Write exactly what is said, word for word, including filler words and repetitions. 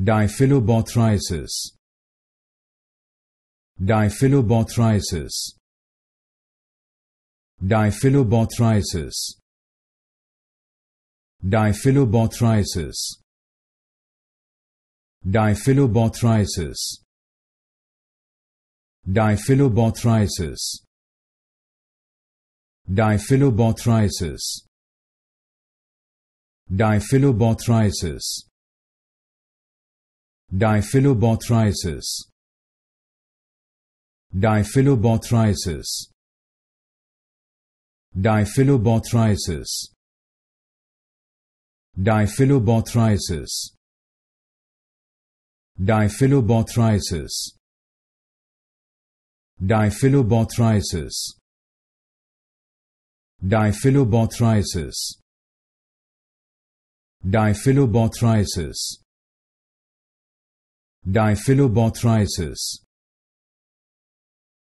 Diphyllobothriasis. Diphyllobothriasis. Diphyllobothriasis. Diphyllobothriasis. Diphyllobothriasis. Diphyllobothriasis. Diphyllobothriasis. Diphyllobothriasis. Diphyllobothriasis. Diphyllobothriasis. Diphyllobothriasis. Diphyllobothriasis. Diphyllobothriasis. Diphyllobothriasis. Diphyllobothriasis. Diphyllobothriasis. Diphyllobothriasis.